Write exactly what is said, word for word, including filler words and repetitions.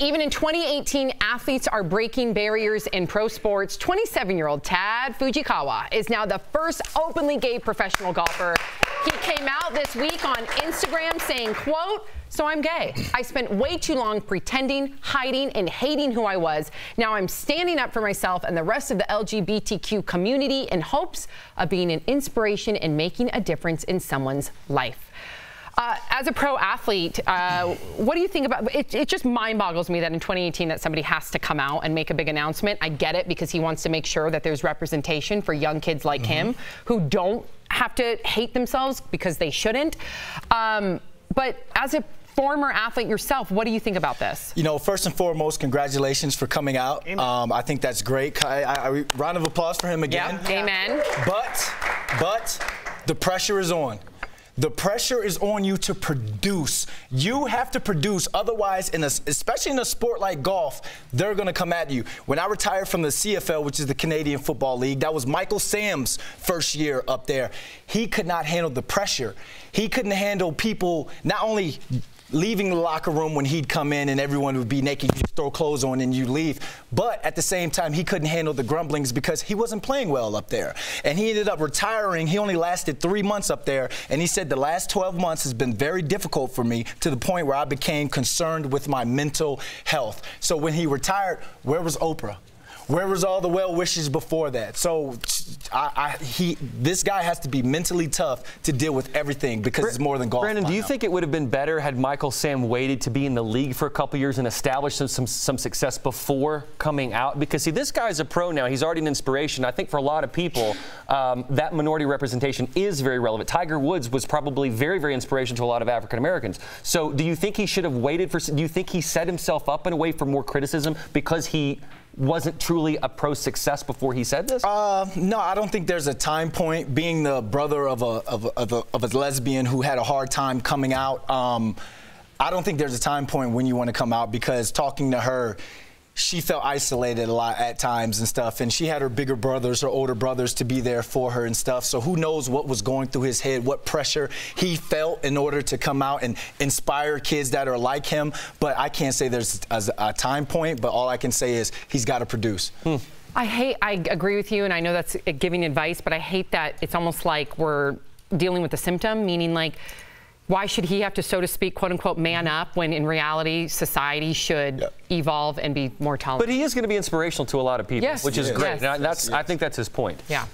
Even in twenty eighteen, athletes are breaking barriers in pro sports. twenty-seven-year-old Tadd Fujikawa is now the first openly gay professional golfer. He came out this week on Instagram saying, quote, "So I'm gay. I spent way too long pretending, hiding, and hating who I was. Now I'm standing up for myself and the rest of the L G B T Q community in hopes of being an inspiration and making a difference in someone's life." Uh, as a pro athlete, uh, what do you think about it? It just mind boggles me that in twenty eighteen that somebody has to come out and make a big announcement. I get it, because he wants to make sure that there's representation for young kids like mm-hmm. him who don't have to hate themselves because they shouldn't. Um, but as a former athlete yourself, what do you think about this? You know, first and foremost, congratulations for coming out. Um, I think that's great. I, I, I, round of applause for him again. Yep. Yeah. Amen. But, but the pressure is on. The pressure is on you to produce. You have to produce, otherwise, in a, especially in a sport like golf, they're gonna come at you. When I retired from the C F L, which is the Canadian Football League, that was Michael Sam's first year up there. He could not handle the pressure. He couldn't handle people not only leaving the locker room when he'd come in and everyone would be naked, you throw clothes on and you leave. But at the same time, he couldn't handle the grumblings because he wasn't playing well up there. And he ended up retiring. He only lasted three months up there. And he said, the last twelve months has been very difficult for me, to the point where I became concerned with my mental health. So when he retired, where was Oprah? Where was all the well wishes before that? So I, I, he, this guy has to be mentally tough to deal with everything, because Br it's more than golf. Brandon, do you think it would have been better had Michael Sam waited to be in the league for a couple years and established some, some, some success before coming out? Because, see, this guy's a pro now. He's already an inspiration. I think for a lot of people, um, that minority representation is very relevant. Tiger Woods was probably very, very inspirational to a lot of African Americans. So do you think he should have waited for – do you think he set himself up in a way for more criticism because he – wasn't truly a pro success before he said this? Uh, no, I don't think there's a time point. Being the brother of a, of a, of a, of a lesbian who had a hard time coming out, um, I don't think there's a time point when you want to come out, because talking to her, she felt isolated a lot at times and stuff, and she had her bigger brothers, her older brothers, to be there for her and stuff. So who knows what was going through his head, what pressure he felt in order to come out and inspire kids that are like him. But I can't say there's a time point, but all I can say is he's got to produce. Hmm. I hate, I agree with you, and I know that's giving advice, but I hate that it's almost like we're dealing with a symptom, meaning like, why should he have to, so to speak, quote unquote, man up, when in reality society should yep. evolve and be more tolerant? But he is going to be inspirational to a lot of people, yes. which is yes. great. Yes. And that's, yes. I think that's his point. Yeah.